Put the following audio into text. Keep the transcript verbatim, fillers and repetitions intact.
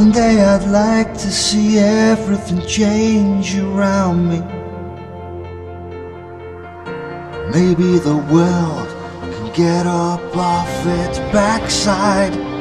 One day I'd like to see everything change around me. Maybe the world can get up off its backside.